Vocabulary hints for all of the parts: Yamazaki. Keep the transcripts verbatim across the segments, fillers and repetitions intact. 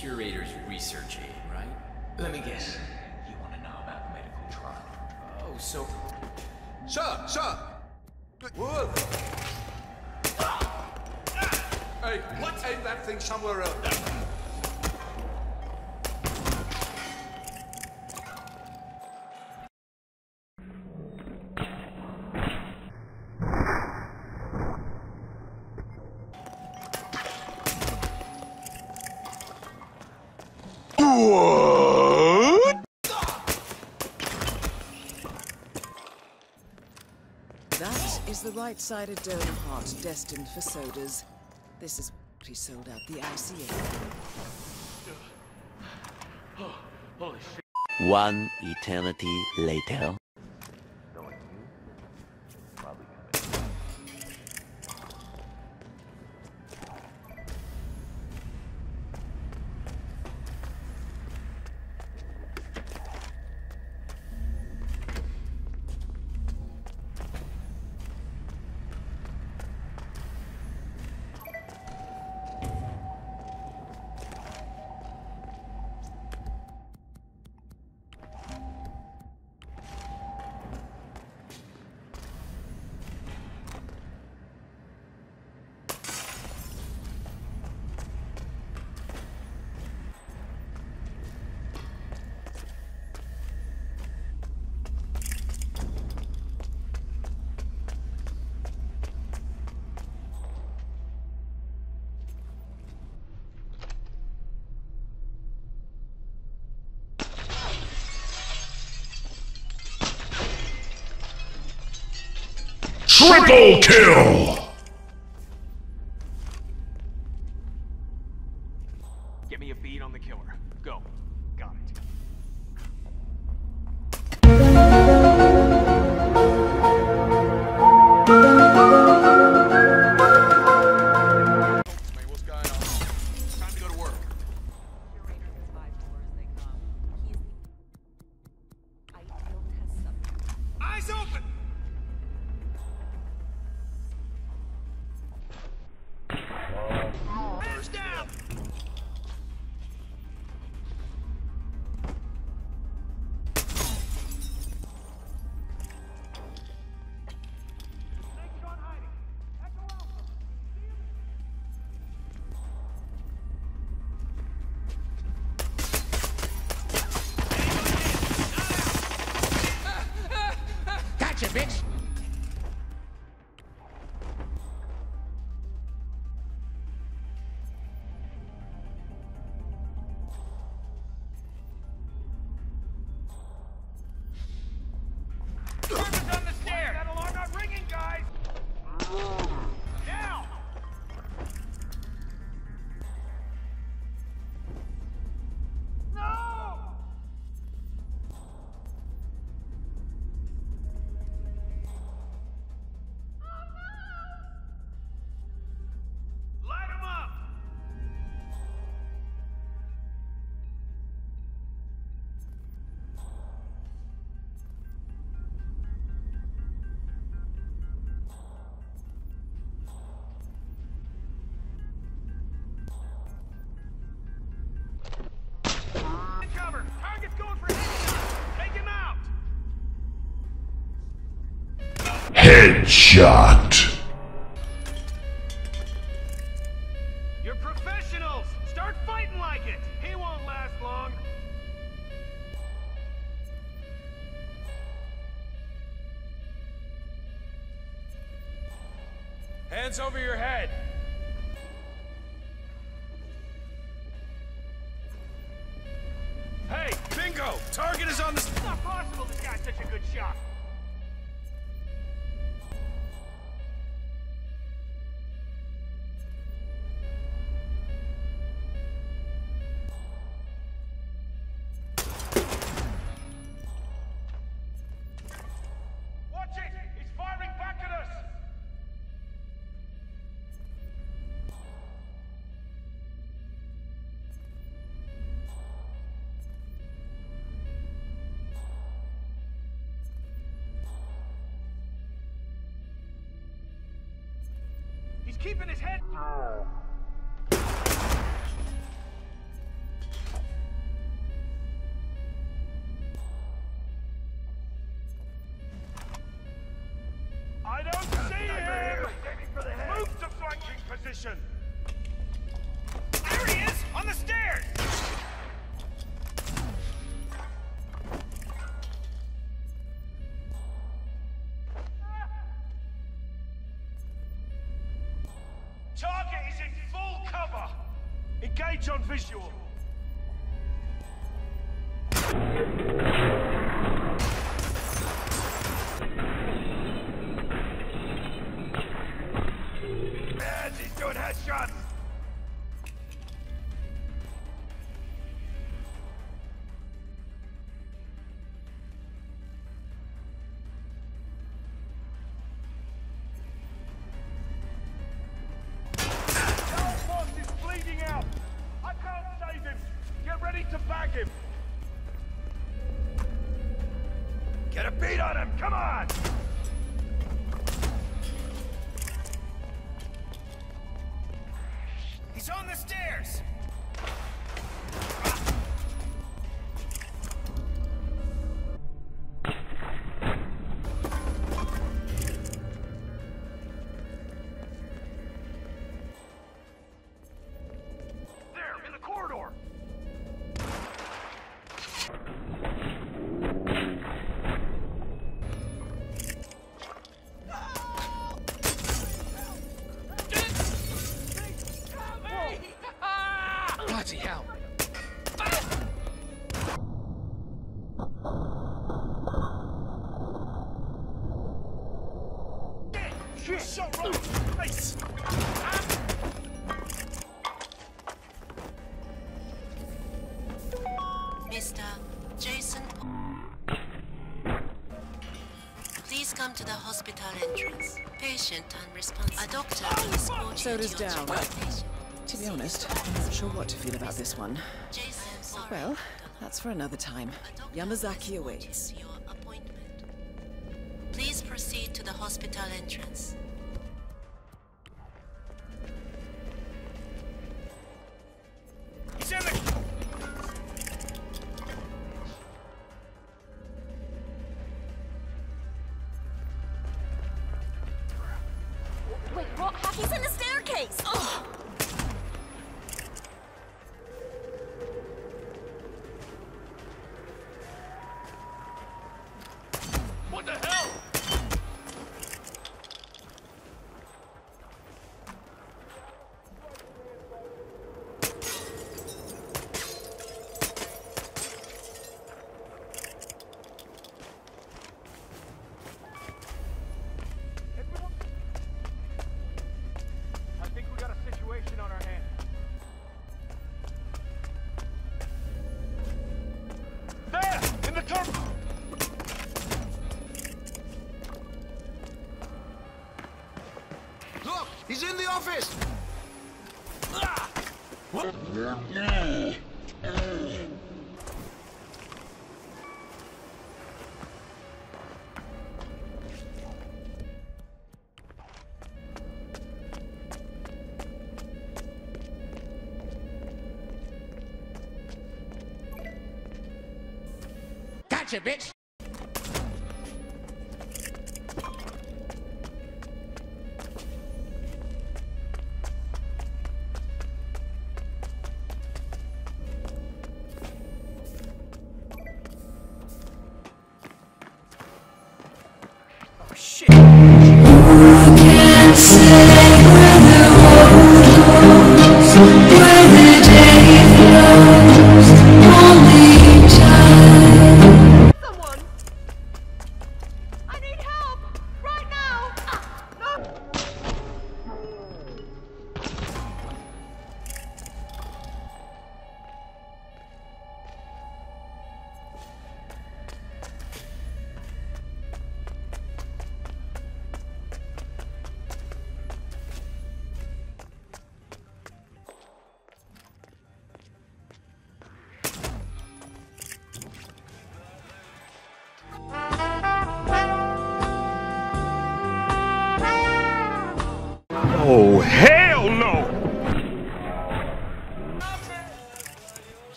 curator's research aid, right? Let me guess. You want to know about the medical trial? Oh, so... Sir! Sir! Whoa! Hey, let's aim that thing somewhere else. The right-sided donor heart destined for sodas. This is what he sold out the I C A. One eternity later. Triple kill! Get me a bead on the killer. Go. Got it. Bitch! Headshot. You're professionals. Start fighting like it. He won't last long. Hands over your head. Hey, bingo! Target is on the... It's not possible this guy's such a good shot. Keeping his head. position. There he is, on the stairs! Target is in full cover. Engage on visual. Mister Jason, please come to the hospital entrance. Patient unresponsive. A doctor will escort you to your down. To be honest, I'm not sure what to feel about this one. Well, that's for another time. Yamazaki awaits. Please proceed to the hospital entrance. He's in the office! Ah! What? Yeah. Gotcha, bitch!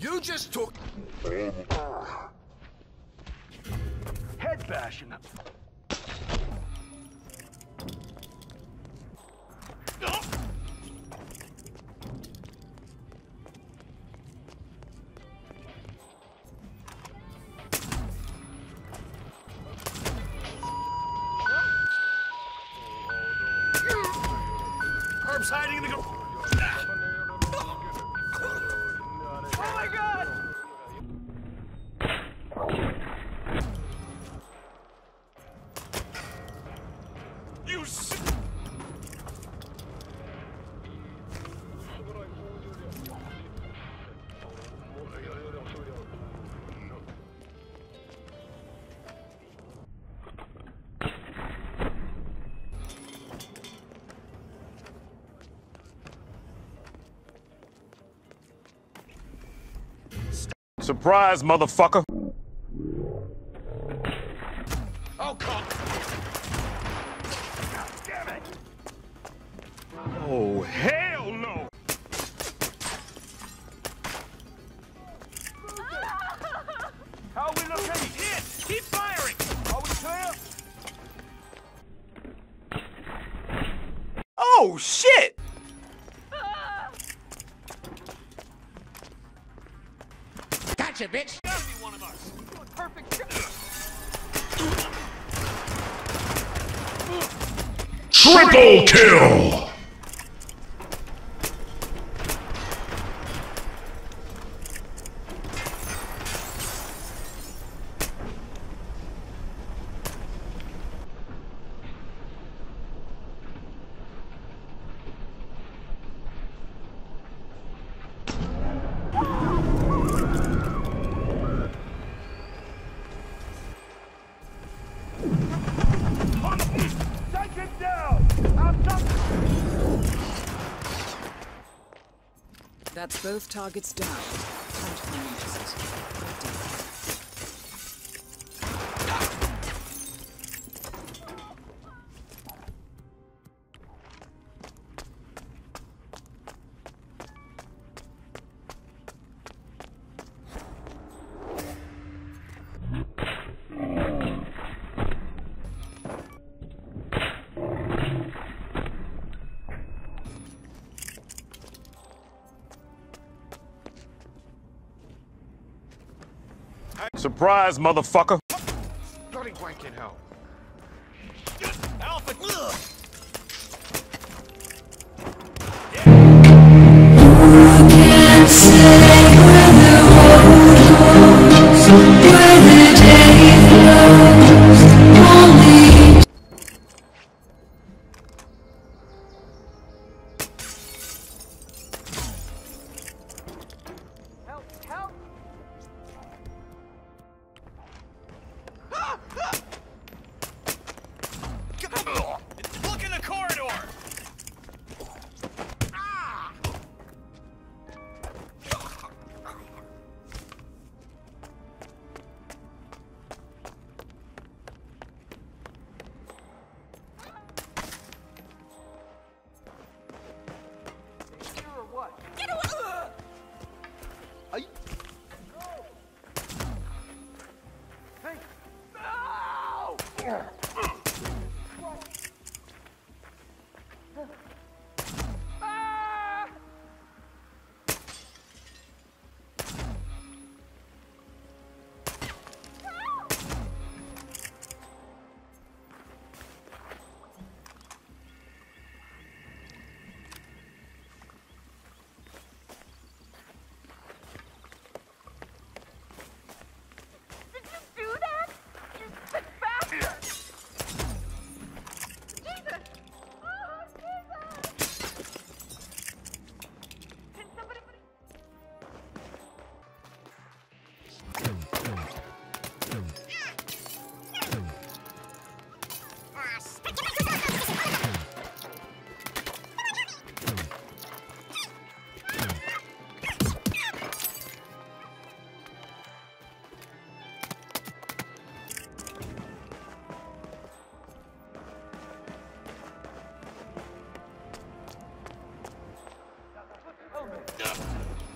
You just took head bashing. Hiding in the go- Surprise, motherfucker! Oh, come! Damn it! Oh, hell no! How we locate it? Keep firing! Are we clear? Oh shit! You, bitch. Gotta be one of us. Perfect. Triple kill. That's both targets down. Time to find Surprise, motherfucker! Bloody wank in hell. Alpha! Help! Help!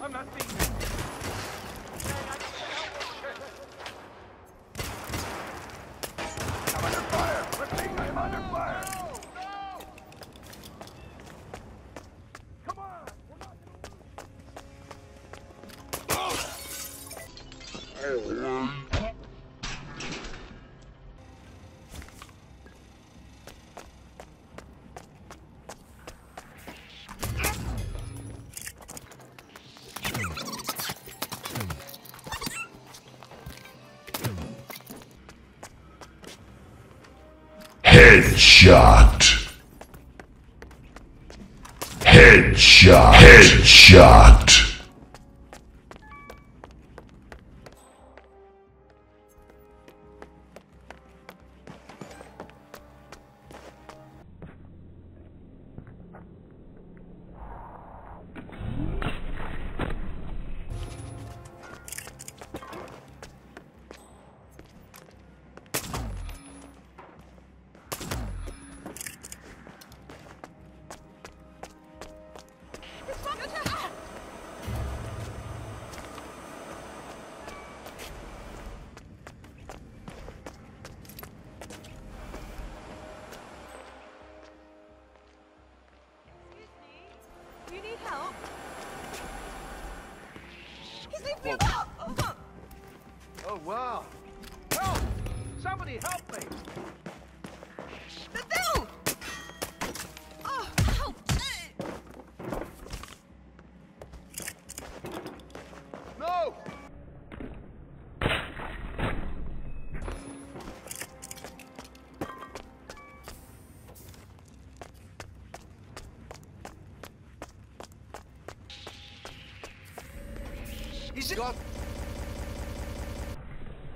I'm not seeing you. Headshot. Headshot. Headshot.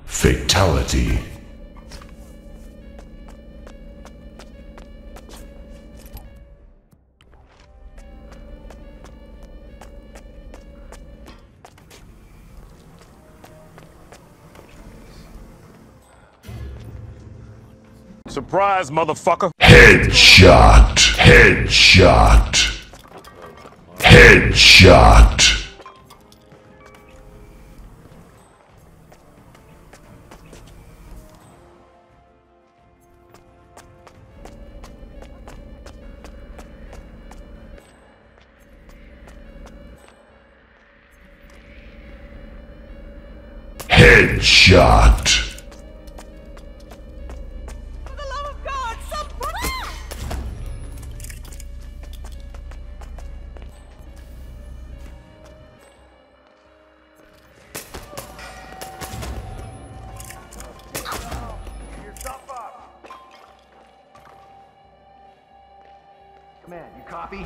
Fatality. Surprise, motherfucker. Headshot. Headshot. Headshot. Headshot. For the love of God, someone... ah! Oh, come in, you copy?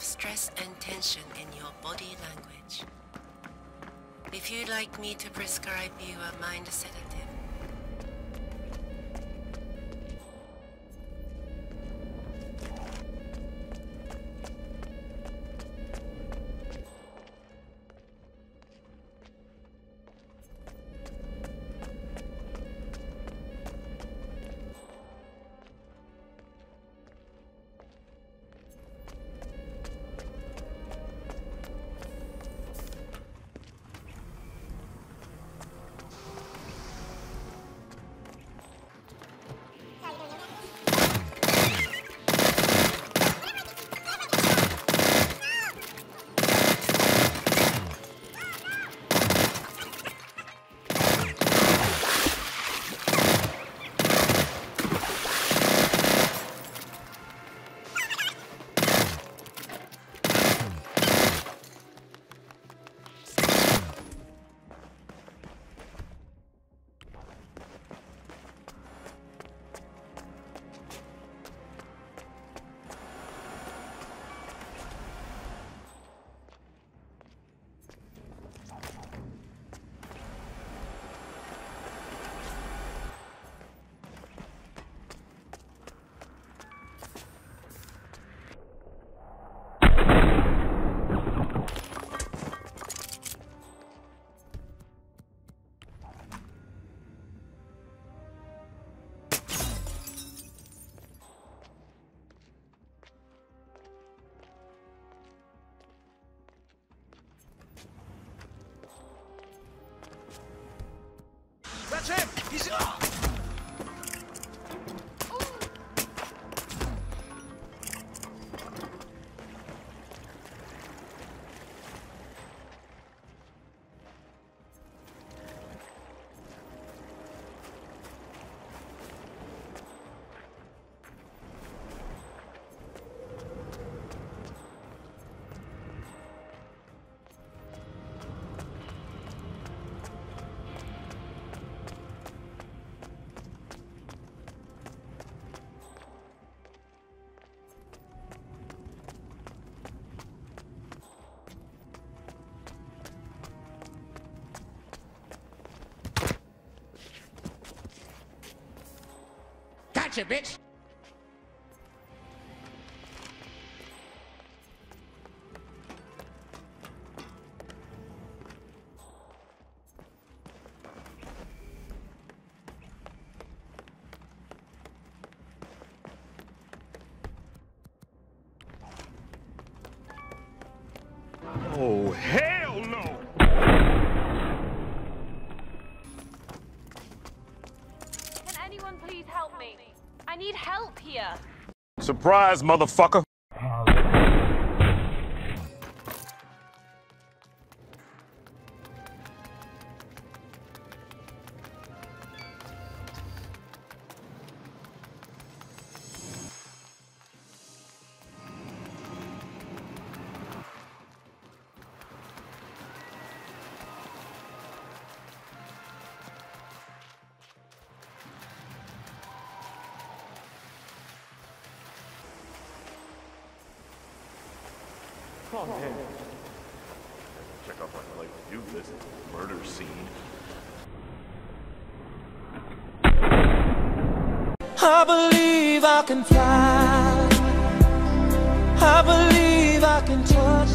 Stress and tension in your body language. If you'd like me to prescribe you a mind sedative. That's him! He's... Oh. Gotcha, bitch! Oh, hell no! Can anyone please help me? I need help here! Surprise, motherfucker! Oh, man. Check out my life to do list. Murder scene. I believe I can fly. I believe I can touch.